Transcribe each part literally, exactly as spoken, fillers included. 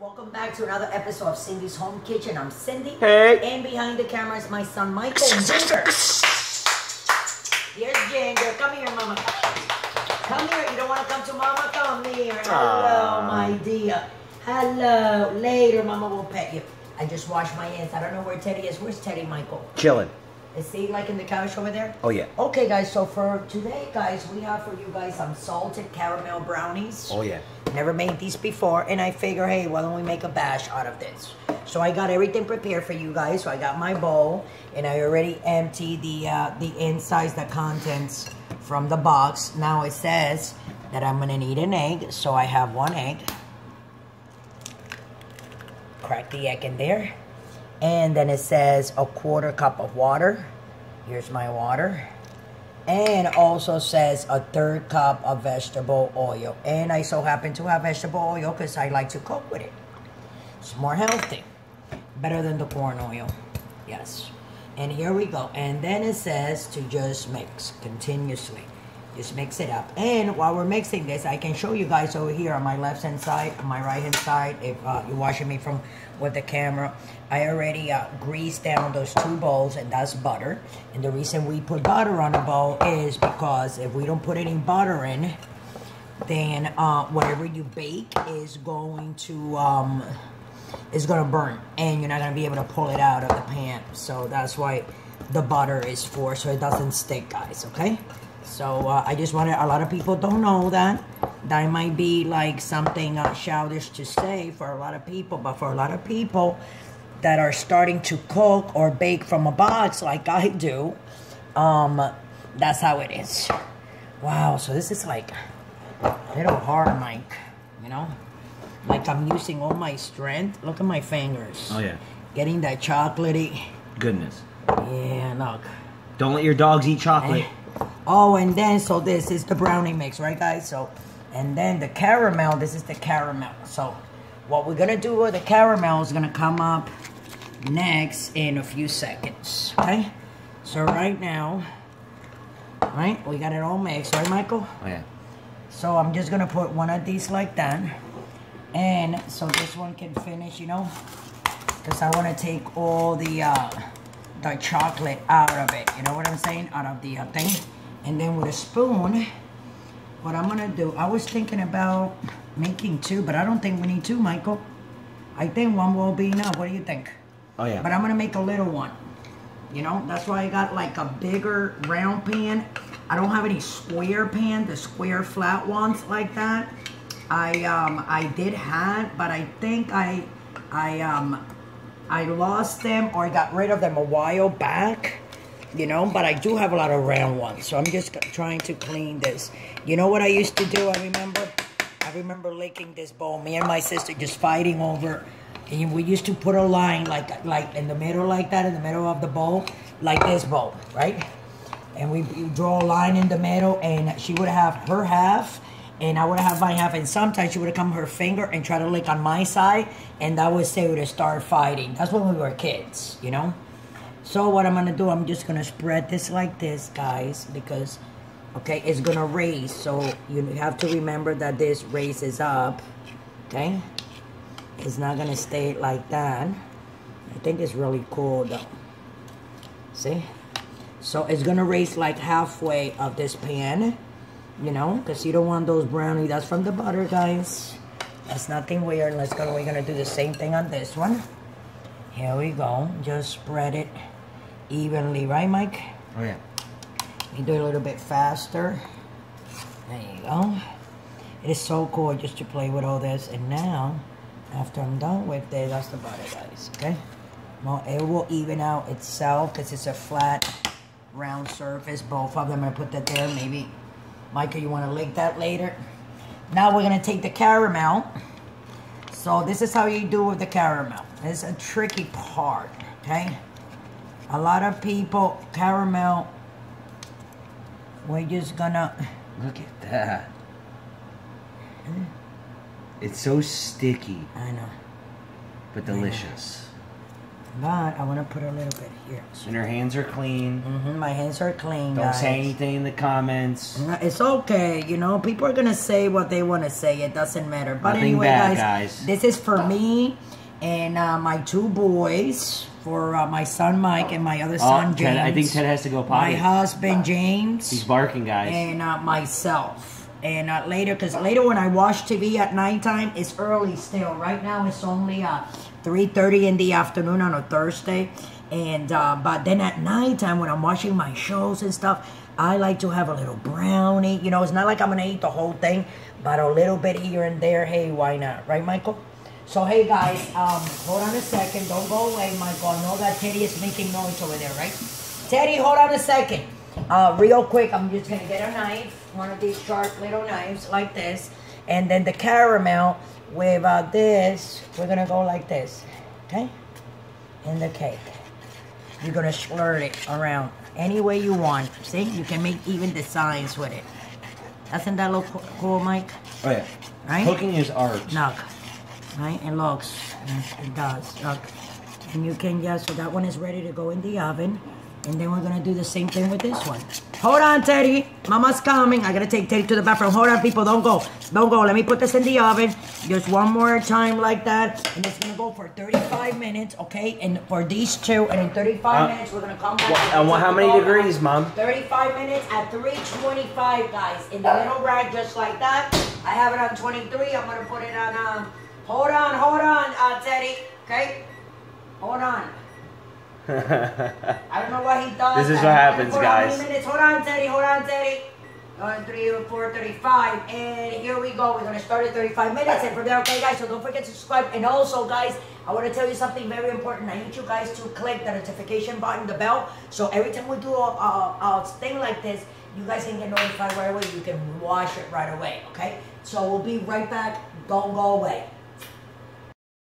Welcome back to another episode of Cindy's Home Kitchen. I'm Cindy. Hey. And behind the camera is my son Michael. Ginger. Here's Ginger. Come here, Mama. Come here. You don't want to come to Mama? Come here. Hello, Aww. my dear. Hello. Later, Mama will pet you. I just washed my hands. I don't know where Teddy is. Where's Teddy, Michael? Chilling. Is he like in the couch over there? Oh, yeah. Okay, guys. So for today, guys, we have for you guys some salted caramel brownies. Oh, yeah. Never made these before, and I figure, hey, why don't we make a bash out of this? So I got everything prepared for you guys. So I got my bowl, and I already emptied the uh, the insides, the contents from the box. Now it says that I'm gonna need an egg, so I have one egg. Crack the egg in there, and then it says a quarter cup of water. Here's my water. And also says a third cup of vegetable oil. And I so happen to have vegetable oil because I like to cook with it. It's more healthy. Better than the corn oil. Yes. And here we go. And then it says to just mix continuously. Just mix it up. And while we're mixing this, I can show you guys over here on my left hand side, on my right hand side, if uh, you're watching me from with the camera, I already uh, greased down those two bowls, and that's butter. And the reason we put butter on a bowl is because if we don't put any butter in, then uh, whatever you bake is going to um, is going to burn, and you're not going to be able to pull it out of the pan. So that's why the butter is for, so it doesn't stick, guys, okay? So uh, I just wanted, a lot of people don't know that. That might be like something uh, childish to say for a lot of people, but for a lot of people that are starting to cook or bake from a box like I do, um, that's how it is. Wow, so this is like a little hard, Mike, you know? Like I'm using all my strength. Look at my fingers. Oh, yeah. Getting that chocolatey. Goodness. Yeah, look. Don't let your dogs eat chocolate. And oh, and then, so this is the brownie mix, right, guys? So, and then the caramel, this is the caramel. So, what we're going to do with the caramel is going to come up next in a few seconds, okay? So, right now, right, we got it all mixed, right, Michael? Oh, yeah. So, I'm just going to put one of these like that. And so this one can finish, you know, because I want to take all the, uh, the chocolate out of it. You know what I'm saying? Out of the uh, thing. And then with a spoon, what I'm going to do, I was thinking about making two, but I don't think we need two, Michael. I think one will be enough. What do you think? Oh, yeah. But I'm going to make a little one. You know, that's why I got like a bigger round pan. I don't have any square pan, the square flat ones like that. I um I did have, but I think I, I, um, I lost them or got rid of them a while back. You know, but I do have a lot of round ones, so I'm just trying to clean this. You know what I used to do? I remember, I remember licking this bowl. Me and my sister just fighting over, and we used to put a line like, like in the middle, like that, in the middle of the bowl, like this bowl, right? And we you draw a line in the middle, and she would have her half, and I would have my half, and sometimes she would come her finger and try to lick on my side, and that would say we would start fighting. That's when we were kids, you know. So what I'm going to do, I'm just going to spread this like this, guys, because, okay, it's going to raise. So you have to remember that this raises up, okay? It's not going to stay like that. I think it's really cool, though. See? So it's going to raise like halfway of this pan, you know, because you don't want those brownies. That's from the butter, guys. That's nothing weird. Let's go. We're going to do the same thing on this one. Here we go. Just spread it evenly, right, Mike? Oh, yeah. You do it a little bit faster. There you go. It is so cool just to play with all this. And now, after I'm done with it, that's the butter, guys, okay? Well, it will even out itself because it's a flat, round surface. Both of them, I put that there. Maybe, Michael, you want to lick that later? Now we're going to take the caramel. So this is how you do with the caramel. It's a tricky part, okay? A lot of people, caramel, we're just gonna... Look at that. Hmm? It's so sticky. I know. But delicious. I But I want to put a little bit here. And her hands are clean. Mm-hmm, my hands are clean, Don't guys. say anything in the comments. It's okay. You know, people are going to say what they want to say. It doesn't matter. But Nothing anyway, bad, guys, guys, this is for me and uh, my two boys. For uh, my son, Mike, and my other son, oh, James. Ted, I think Ted has to go potty. My husband, James. He's barking, guys. And uh, myself. And uh, later, because later when I watch T V at nighttime, it's early still. Right now, it's only uh, three thirty in the afternoon on a Thursday. And uh, But then at nighttime, when I'm watching my shows and stuff, I like to have a little brownie. You know, it's not like I'm going to eat the whole thing, but a little bit here and there. Hey, why not? Right, Michael? So, hey, guys, um, hold on a second. Don't go away, Michael. I know that Teddy is making noise over there, right? Teddy, hold on a second. Uh, real quick, I'm just going to get a knife, one of these sharp little knives like this, and then the caramel with uh, this. We're going to go like this, okay? In the cake. You're going to slurp it around any way you want. See? You can make even designs with it. Doesn't that look cool, Mike? Oh, yeah. Right? Cooking is art. No. Right, it looks, it does, look. And you can, yeah, so that one is ready to go in the oven. And then we're gonna do the same thing with this one. Hold on, Teddy, Mama's coming. I gotta take Teddy to the bathroom. Hold on, people, don't go, don't go. Let me put this in the oven, just one more time like that. And it's gonna go for thirty-five minutes, okay? And for these two, and in thirty-five minutes, we're gonna come back. And how many degrees, Mom? thirty-five minutes at three twenty-five, guys. In the little rack, just like that. I have it on twenty-three, I'm gonna put it on, um, Hold on, hold on, uh, Teddy, okay? Hold on. I don't know what he does. This is what happens, guys. Minutes. Hold on, Teddy, hold on, Teddy. On three, four, thirty-five, and here we go. We're going to start at thirty-five minutes, and from there, okay, guys? So don't forget to subscribe. And also, guys, I want to tell you something very important. I need you guys to click the notification button, the bell, so every time we do a, a, a thing like this, you guys can get notified right away. You can watch it right away, okay? So we'll be right back. Don't go away.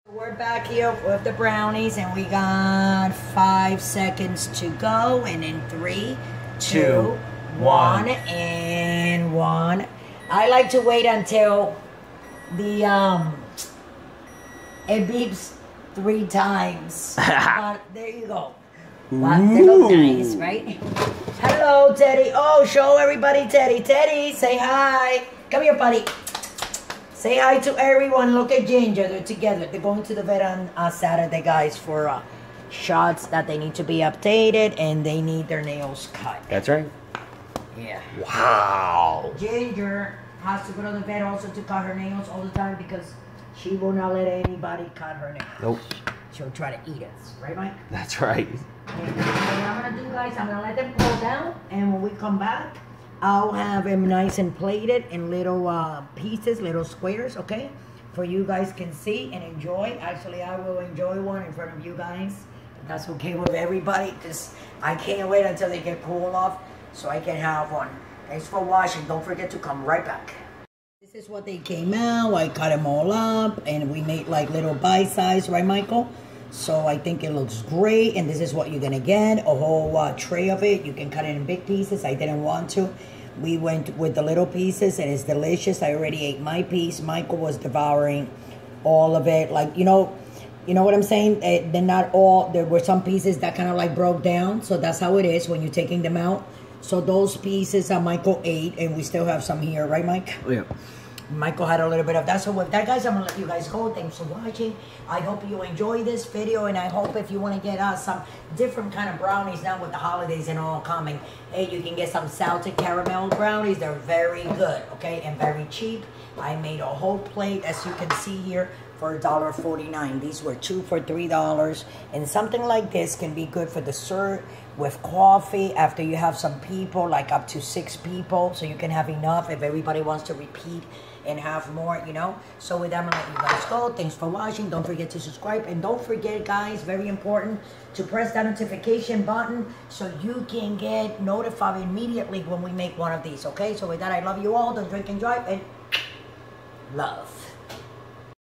We're back here with the brownies, and we got five seconds to go, and in three, two, two one. one, and one. I like to wait until the, um, it beeps three times. But there you go. Wow, they look nice, right? Hello, Teddy. Oh, show everybody Teddy. Teddy, say hi. Come here, buddy. Say hi to everyone. Look at Ginger. They're together. They're going to the vet on uh, Saturday, guys, for uh, shots that they need to be updated, and they need their nails cut. That's right. Yeah. Wow. Ginger has to go to the vet also to cut her nails all the time because she will not let anybody cut her nails. Nope. She'll try to eat us. Right, Mike? That's right. And what I'm going to do, guys, I'm going to let them cool down, and when we come back, I'll have them nice and plated in little uh, pieces, little squares, okay? For you guys can see and enjoy. Actually, I will enjoy one in front of you guys. That's okay with everybody, because I can't wait until they get cool off so I can have one. Thanks for watching. Don't forget to come right back. This is what they came out. I cut them all up, and we made like little bite-size, right, Michael? So I think it looks great, and this is what you're gonna get, a whole uh, tray of it. You can cut it in big pieces. I didn't want to. We went with the little pieces, and it's delicious. I already ate my piece. Michael was devouring all of it. Like, you know, you know what I'm saying? It, they're not all, there were some pieces that kind of like broke down, so that's how it is when you're taking them out. So those pieces that Michael ate, and we still have some here, right, Mike? Yeah. Michael had a little bit of that. So with that, guys, I'm going to let you guys go. Thanks for watching. I hope you enjoy this video, and I hope if you want to get us uh, some different kind of brownies now with the holidays and all coming, hey, you can get some salted caramel brownies. They're very good, okay, and very cheap. I made a whole plate, as you can see here, for a dollar forty-nine. These were two for three dollars, and something like this can be good for dessert with coffee after you have some people, like up to six people, so you can have enough if everybody wants to repeat and have more, you know. So with that, I'm gonna let you guys go. Thanks for watching. Don't forget to subscribe, and don't forget, guys, very important, to press that notification button so you can get notified immediately when we make one of these, okay? So with that, I love you all. Don't drink and drive, and love.